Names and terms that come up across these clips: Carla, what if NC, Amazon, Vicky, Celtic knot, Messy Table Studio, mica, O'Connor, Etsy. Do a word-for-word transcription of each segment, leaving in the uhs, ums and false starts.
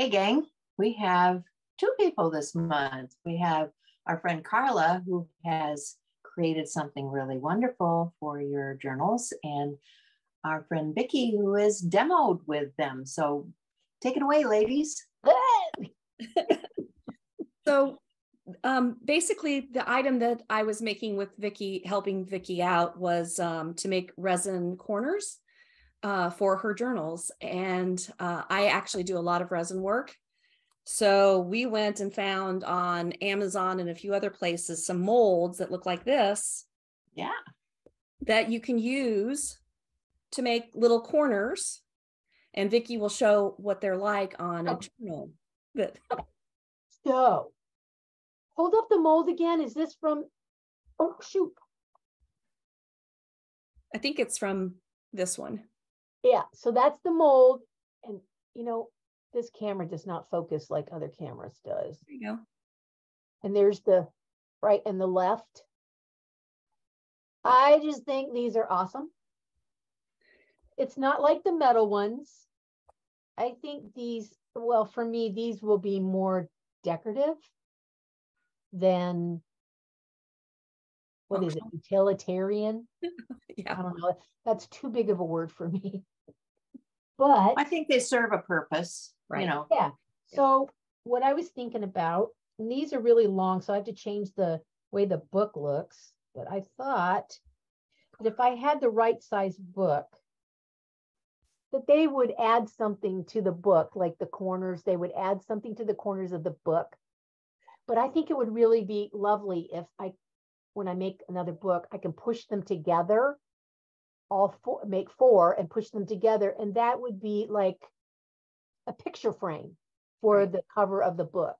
Hey gang, we have two people this month. We have our friend Carla, who has created something really wonderful for your journals, and our friend Vicky, who has demoed with them. So take it away, ladies. So um, basically the item that I was making with Vicky, helping Vicky out, was um, to make resin corners uh, for her journals. And uh, I actually do a lot of resin work. So we went and found on Amazon and a few other places some molds that look like this. Yeah. That you can use to make little corners, and Vicky will show what they're like on a journal. But so hold up the mold again. Is this from, oh shoot. I think it's from this one. Yeah, so that's the mold. And you know, this camera does not focus like other cameras does. There you go. And there's the right and the left. I just think these are awesome. It's not like the metal ones. I think these, well, for me, these will be more decorative than, what is it, utilitarian? Yeah. I don't know. That's too big of a word for me. But I think they serve a purpose, right? You know. Yeah. So what I was thinking about, and these are really long, so I have to change the way the book looks. But I thought that if I had the right size book, that they would add something to the book, like the corners, they would add something to the corners of the book. But I think it would really be lovely if I, when I make another book, I can push them together, all four, make four and push them together. And that would be like a picture frame for right. the cover of the book.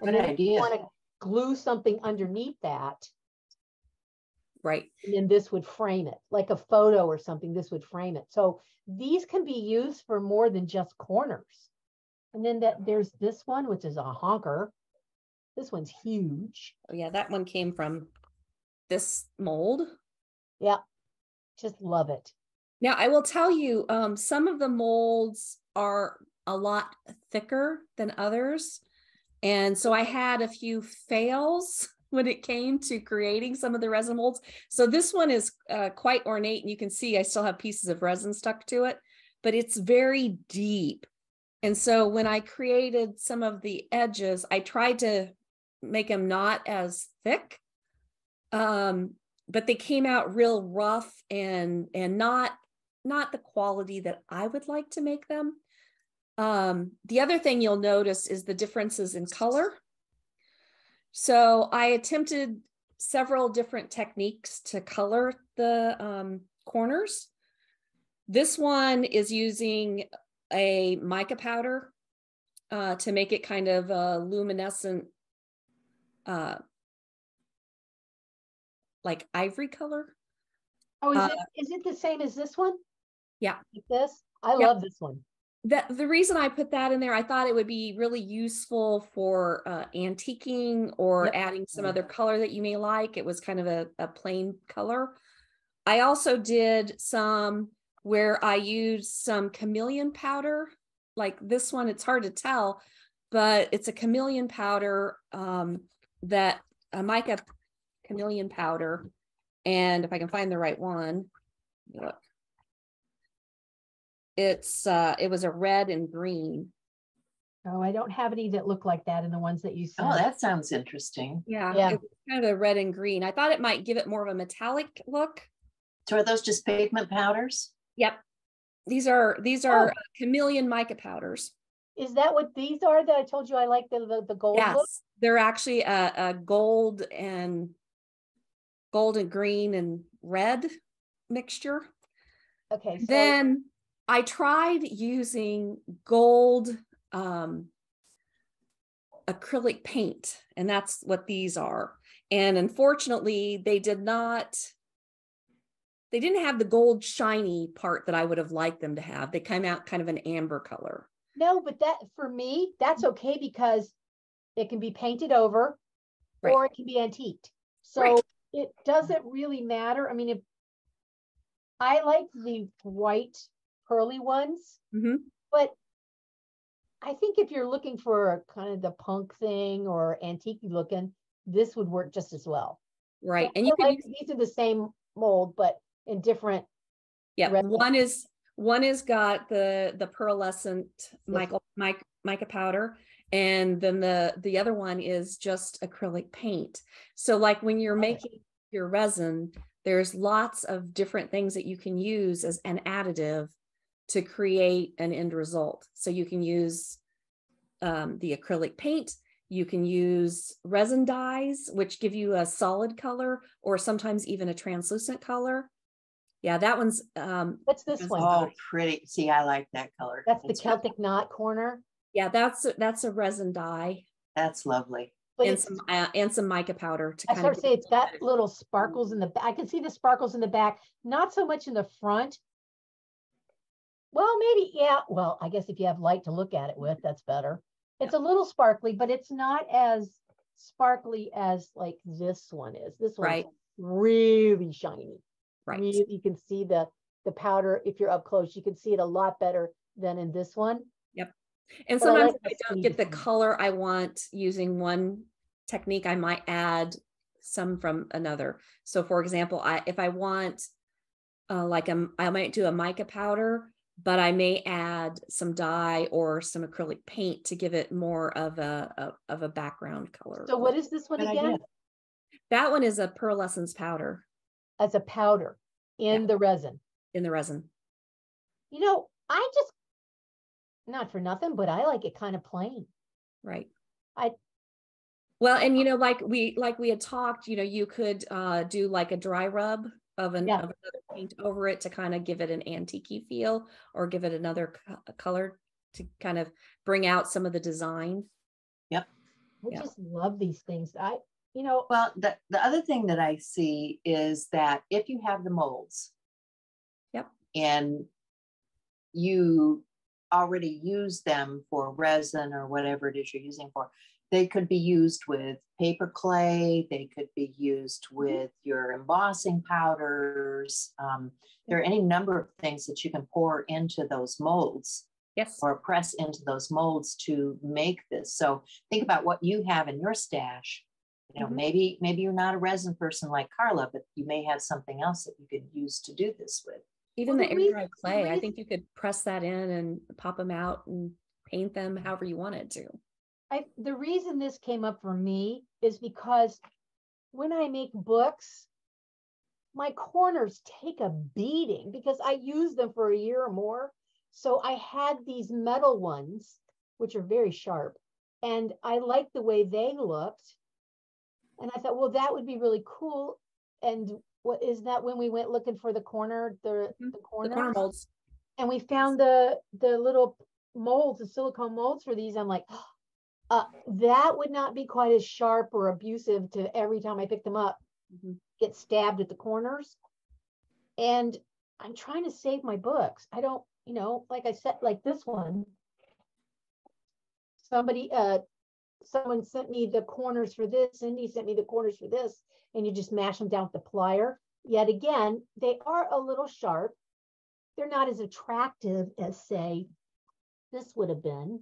And then if you want to glue something underneath that, right, and then this would frame it, like a photo or something, this would frame it. So these can be used for more than just corners. And then that there's this one, which is a honker. This one's huge. Oh yeah, that one came from this mold. Yeah, just love it. Now I will tell you, um, some of the molds are a lot thicker than others. And so I had a few fails when it came to creating some of the resin molds. So this one is uh, quite ornate, and you can see I still have pieces of resin stuck to it, but it's very deep. And so when I created some of the edges, I tried to make them not as thick, um, but they came out real rough and and not, not the quality that I would like to make them. Um, the other thing you'll notice is the differences in color. So I attempted several different techniques to color the um, corners. This one is using a mica powder uh, to make it kind of a luminescent, uh, like ivory color. Oh, is, uh, it, is it the same as this one? Yeah. Like this? I yeah. love this one. That, the reason I put that in there, I thought it would be really useful for uh, antiquing or yep. adding some other color that you may like. It was kind of a, a plain color. I also did some where I used some chameleon powder, like this one. It's hard to tell, but it's a chameleon powder, um, that a mica chameleon powder. And if I can find the right one, look. It's uh, it was a red and green. Oh, I don't have any that look like that in the ones that you saw. Oh, that sounds interesting. Yeah, yeah. It was kind of a red and green. I thought it might give it more of a metallic look. So are those just pigment powders? Yep. These are these are oh. chameleon mica powders. Is that what these are that I told you I like the the, the gold yes. look? They're actually a, a gold and gold and green and red mixture. Okay. So then I tried using gold um, acrylic paint, and that's what these are. And unfortunately, they did not, they didn't have the gold shiny part that I would have liked them to have. They came out kind of an amber color. No, but that, for me, that's okay, because it can be painted over right. or it can be antiqued. So right. it doesn't really matter. I mean, if I like the white, pearly ones, mm-hmm. but I think if you're looking for kind of the punk thing or antique looking, this would work just as well. Right. So and you can like, use, these are the same mold, but in different. Yeah. Resins. One is, one is got the, the pearlescent mica, mica, mica powder. And then the, the other one is just acrylic paint. So like when you're making your resin, there's lots of different things that you can use as an additive to create an end result. So you can use um, the acrylic paint, you can use resin dyes, which give you a solid color or sometimes even a translucent color. Yeah, that one's- um, What's this one? Oh, pretty. See, I like that color. That's the Celtic knot corner. Yeah, that's, that's a resin dye. That's lovely. But and some uh, and some mica powder to I kind of say it's got little sparkles in the back. I can see the sparkles in the back, not so much in the front. Well, maybe, yeah. Well, I guess if you have light to look at it with, that's better. It's yeah. a little sparkly, but it's not as sparkly as like this one is. This one's right. really shiny. Right. You, you can see the the powder if you're up close. You can see it a lot better than in this one. Yep. And but sometimes I, like I don't get the color I want using one technique, I might add some from another. So for example, I if I want uh, like a, I might do a mica powder, but I may add some dye or some acrylic paint to give it more of a, a of a background color. So what is this one Good again? Idea. That one is a pearlescence powder. As a powder in yeah. the resin. In the resin. You know, I just not for nothing, but I like it kind of plain. Right. I well, and you know, like we like we had talked, you know, you could uh do like a dry rub of, an, yeah. of another paint over it to kind of give it an antique-y feel or give it another co color to kind of bring out some of the design. Yep. I yep. just love these things. I you know well the, the other thing that I see is that if you have the molds, yep, and you already use them for resin or whatever it is you're using for. They could be used with paper clay. They could be used with your embossing powders. Um, there are any number of things that you can pour into those molds, yes, or press into those molds to make this. So think about what you have in your stash. You know, mm-hmm. maybe maybe you're not a resin person like Carla, but you may have something else that you could use to do this with. Even well, the air-dried clay, we, I think you could press that in and pop them out and paint them however you wanted to. I, the reason this came up for me is because when I make books, my corners take a beating because I use them for a year or more. So I had these metal ones, which are very sharp, and I liked the way they looked. And I thought, well, that would be really cool. And what is that when we went looking for the corner, the, the corner, the corner molds, and we found the the little molds, the silicone molds for these. I'm like, oh, uh, that would not be quite as sharp or abusive to every time I pick them up, mm-hmm. get stabbed at the corners. And I'm trying to save my books. I don't, you know, like I said, like this one. Somebody, uh, someone sent me the corners for this. Cindy sent me the corners for this. And you just mash them down with the plier. Yet again, they are a little sharp. They're not as attractive as, say, this would have been.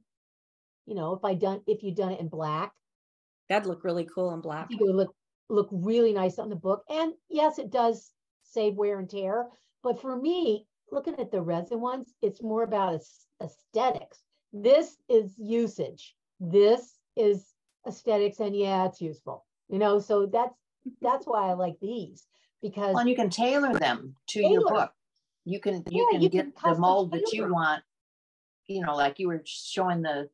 You know, if I done if you done it in black, that'd look really cool in black. It would look look really nice on the book. And yes, it does save wear and tear. But for me, looking at the resin ones, it's more about aesthetics. This is usage. This is aesthetics, and yeah, it's useful. You know, so that's. That's why I like these because well, you can tailor them to tailor. your book. You can you yeah, can you get can the mold tailor. that you want. You know, like you were showing the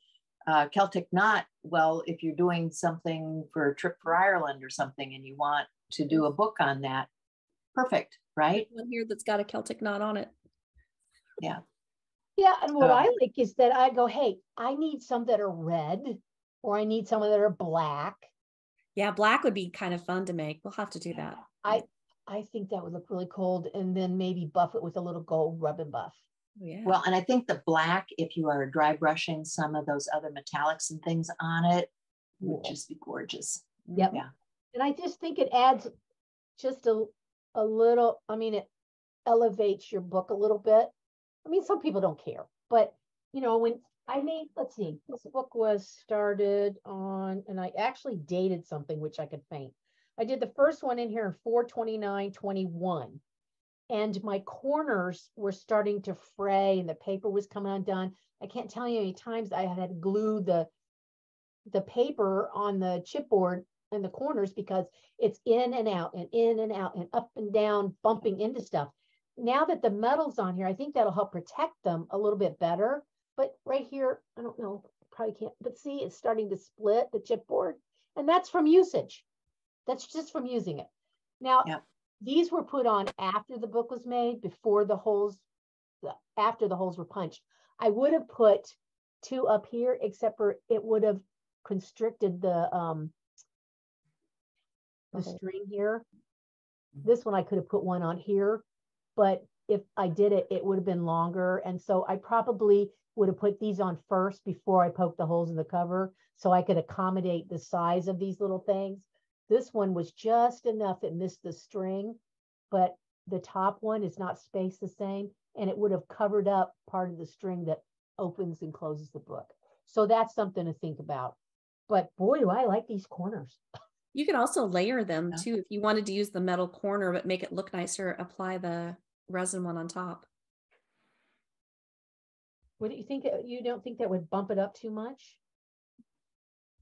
uh, Celtic knot. Well, if you're doing something for a trip for Ireland or something, and you want to do a book on that, perfect, right? One here that's got a Celtic knot on it. Yeah, yeah. And what um, I like is that I go, hey, I need some that are red, or I need some that are black. Yeah, black would be kind of fun to make. We'll have to do that. I I think that would look really cool, and then maybe buff it with a little gold rub and buff. Yeah. Well, and I think the black, if you are dry brushing some of those other metallics and things on it, would just be gorgeous. Yep. Yeah. And I just think it adds just a a little. I mean, it elevates your book a little bit. I mean, some people don't care, but you know, when I made, let's see, this book was started on, and I actually dated something, which I could faint. I did the first one in here in four twenty-nine twenty-one. And my corners were starting to fray and the paper was coming undone. I can't tell you how many times I had glued the, the paper on the chipboard in the corners because it's in and out and in and out and up and down, bumping into stuff. Now that the metal's on here, I think that'll help protect them a little bit better. But right here, I don't know, probably can't, but see, it's starting to split the chipboard. And that's from usage. That's just from using it. Now, yeah. These were put on after the book was made, before the holes, after the holes were punched. I would have put two up here, except for it would have constricted the um, the string here. This one, I could have put one on here, but if I did it, it would have been longer. And so I probably would have put these on first before I poked the holes in the cover so I could accommodate the size of these little things. This one was just enough, it missed the string, but the top one is not spaced the same, and it would have covered up part of the string that opens and closes the book. So that's something to think about. But boy, do I like these corners. You could also layer them yeah. too, if you wanted to use the metal corner, but make it look nicer, apply the resin one on top. What do you think? You don't think that would bump it up too much?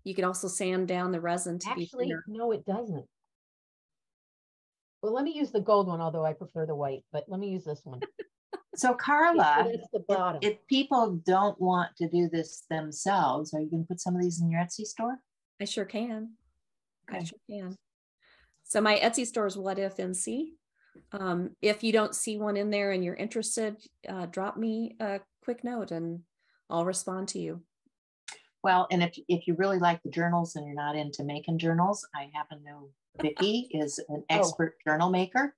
You can also sand down the resin to Actually, be no, it doesn't. Well, let me use the gold one, although I prefer the white, but let me use this one. So Carla, okay, so the bottom. If, if people don't want to do this themselves, are you going to put some of these in your Etsy store? I sure can. Okay. I sure can. So my Etsy store is What If N C. Um, if you don't see one in there and you're interested, uh, drop me a quick note and I'll respond to you. Well, and if, if you really like the journals and you're not into making journals, I happen to know Vicky is an expert oh. journal maker.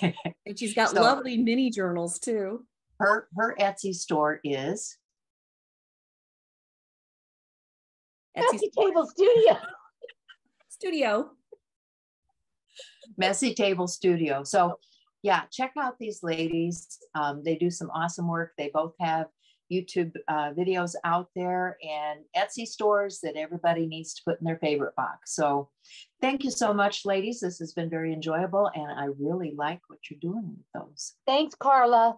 And she's got so lovely mini journals too. Her, her Etsy store is? Etsy Messy store. Table Studio. Studio. Messy Table Studio. So yeah, check out these ladies. Um, they do some awesome work. They both have YouTube uh, videos out there and Etsy stores that everybody needs to put in their favorite box. So thank you so much, ladies. This has been very enjoyable and I really like what you're doing with those. Thanks, Carla.